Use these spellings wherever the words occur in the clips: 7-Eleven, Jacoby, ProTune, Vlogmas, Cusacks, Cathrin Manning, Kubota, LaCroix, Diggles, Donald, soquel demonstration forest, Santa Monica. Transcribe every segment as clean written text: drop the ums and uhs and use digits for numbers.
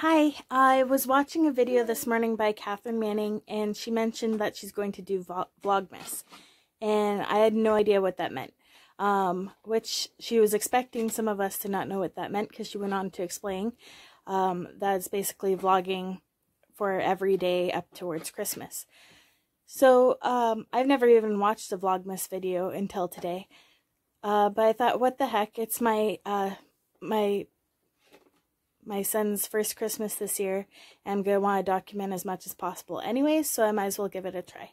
Hi, I was watching a video this morning by Cathrin Manning, and she mentioned that she's going to do Vlogmas, and I had no idea what that meant, which she was expecting some of us to not know what that meant, because she went on to explain that's basically vlogging for every day up towards Christmas. So I've never even watched a Vlogmas video until today, but I thought, what the heck, it's my son's first Christmas this year, and I'm going to want to document as much as possible anyway, so I might as well give it a try.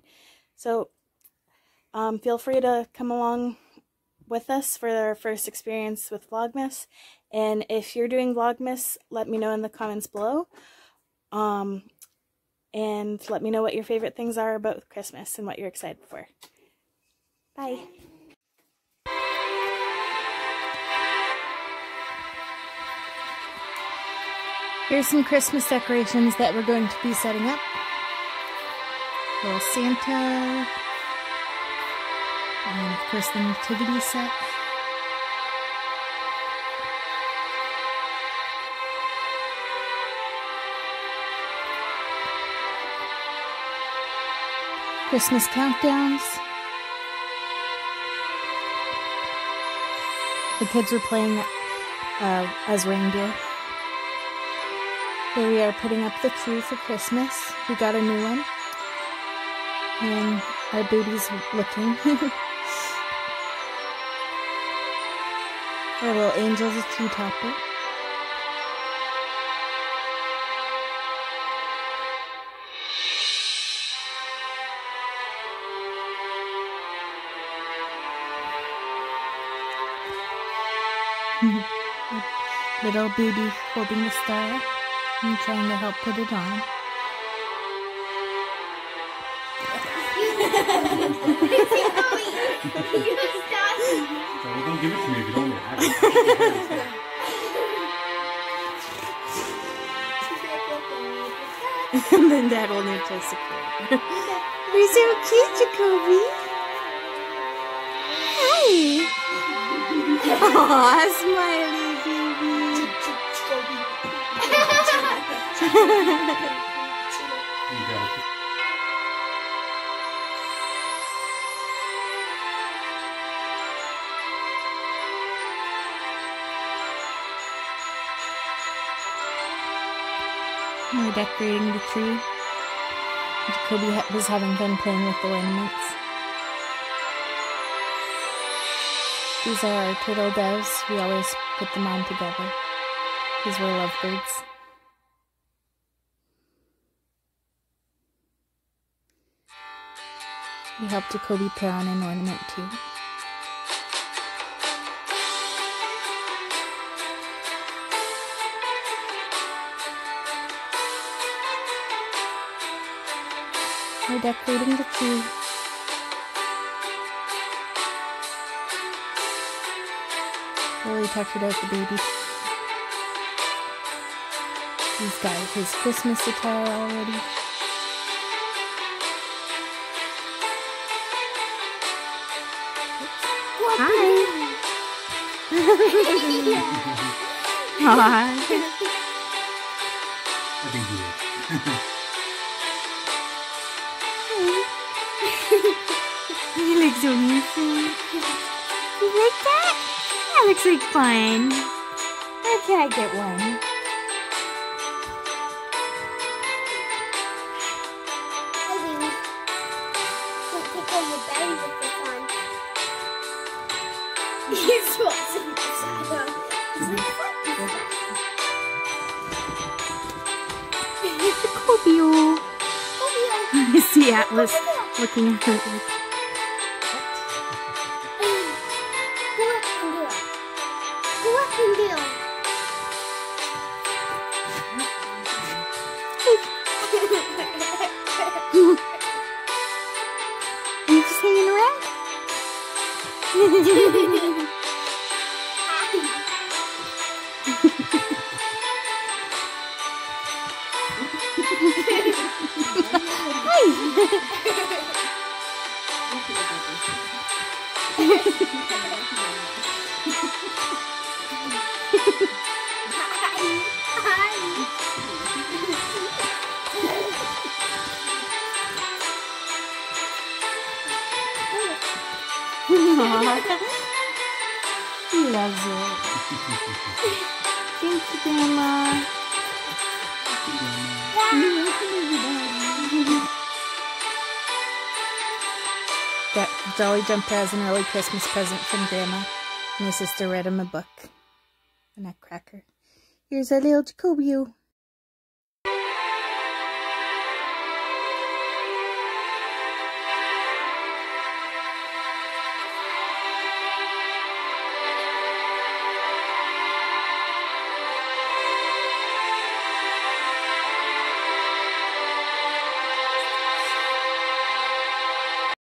So feel free to come along with us for our first experience with Vlogmas, and if you're doing Vlogmas, let me know in the comments below, and let me know what your favorite things are about Christmas and what you're excited for. Bye! Here's some Christmas decorations that we're going to be setting up. Little Santa. And of course the nativity set. Christmas countdowns. The kids were playing as reindeer. Here we are putting up the tree for Christmas. We got a new one. And our baby's looking. Our little angel's a two-topper. Little baby holding the star. I'm trying to help put it on. Don't give it to me if you don't have it. And then Dad will need to support. You're so cute, Jacoby. Hi. Aw, smiley. We're decorating the tree. Jacoby was having fun playing with the ornaments. These are our turtle doves. We always put them on together. These were lovebirds. We helped Jacoby put on an ornament too. We're decorating the tree. Really tuckered out the baby. He's got his Christmas attire already. Hi. I think he is. He looks so amazing. You like that? That looks like fun. Where can I get one? He's watching the shadow. Cobio. I see Atlas looking at her. Go up and do it. Go up and do it. Are you just hanging around? Hi. Hi. まず元気だな。That jolly jumper is an early Christmas present from Grandma. My sister read him a book. A nutcracker. Here's our little Jacoby.